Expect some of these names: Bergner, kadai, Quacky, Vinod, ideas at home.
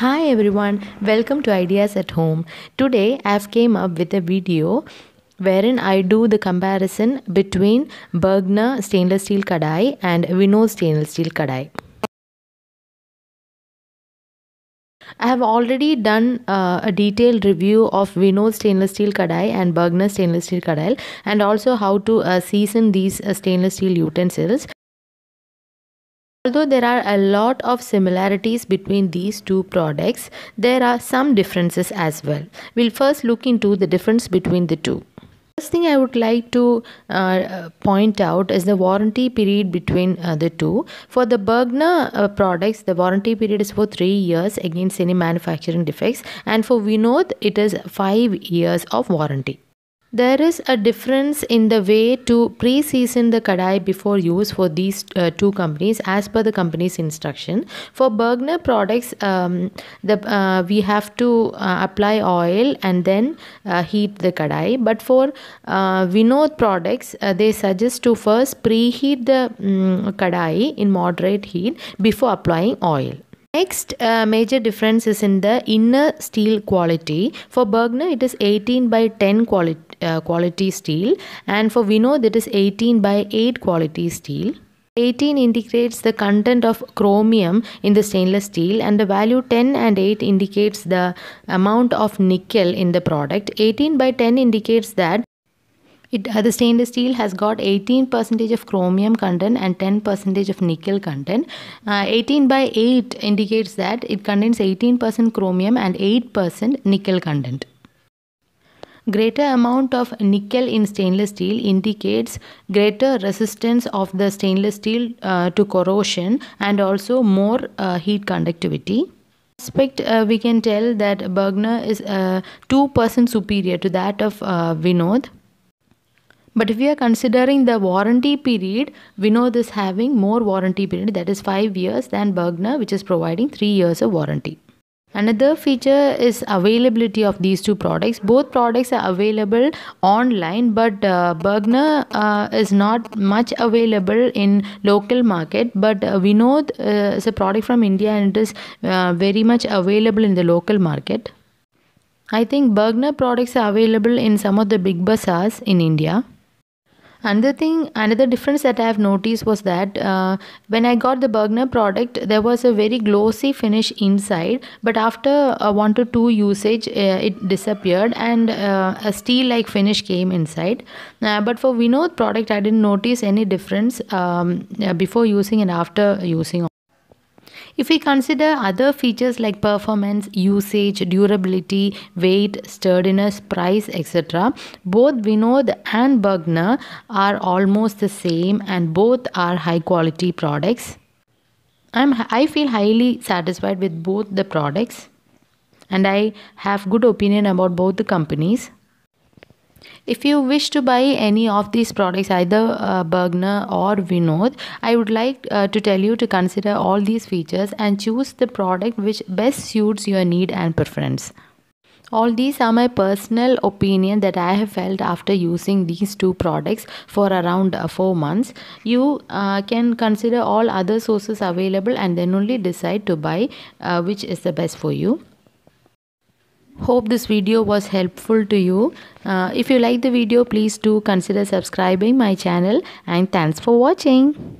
Hi everyone, welcome to Ideas at Home. Today I've came up with a video wherein I do the comparison between Bergner stainless steel kadai and Vinod stainless steel kadai. I have already done a detailed review of Vinod stainless steel kadai and Bergner stainless steel kadai, and also how to season these stainless steel utensils. Although there are a lot of similarities between these two products, there are some differences as well. We'll first look into the difference between the two. First thing I would like to point out is the warranty period between the two. For the Bergner products, the warranty period is for 3 years against any manufacturing defects, and for Vinod, it is 5 years of warranty. There is a difference in the way to pre-season the kadai before use for these two companies as per the company's instruction. For Bergner products, we have to apply oil and then heat the kadai. But for Vinod products, they suggest to first preheat the kadai in moderate heat before applying oil. Next major difference is in the inner steel quality. For Bergner, it is 18/10 quality steel, and for Vinod, it is 18/8 quality steel. 18 indicates the content of chromium in the stainless steel, and the value 10 and 8 indicates the amount of nickel in the product. 18/10 indicates that the stainless steel has got 18% of chromium content and 10% of nickel content. 18/8 indicates that it contains 18% chromium and 8% nickel content. Greater amount of nickel in stainless steel indicates greater resistance of the stainless steel to corrosion, and also more heat conductivity. Aspect, we can tell that Bergner is 2% superior to that of Vinod. But if we are considering the warranty period, Vinod is having more warranty period, that is 5 years, than Bergner, which is providing 3 years of warranty. Another feature is availability of these two products. Both products are available online, but Bergner is not much available in local market, but Vinod is a product from India and it is very much available in the local market. I think Bergner products are available in some of the big bazaars in India. Another difference that I have noticed was that when I got the Bergner product, there was a very glossy finish inside, but after 1 to 2 usage, it disappeared and a steel-like finish came inside. But for Vinod product, I didn't notice any difference before using and after using. If we consider other features like performance, usage, durability, weight, sturdiness, price, etc., both Vinod and Bergner are almost the same, and both are high-quality products. I feel highly satisfied with both the products, and I have good opinion about both the companies. If you wish to buy any of these products, either Bergner or Vinod, I would like to tell you to consider all these features and choose the product which best suits your need and preference. All these are my personal opinion that I have felt after using these two products for around 4 months. You can consider all other sources available and then only decide to buy which is the best for you. Hope this video was helpful to you. If you like the video, please do consider subscribing my channel, and thanks for watching.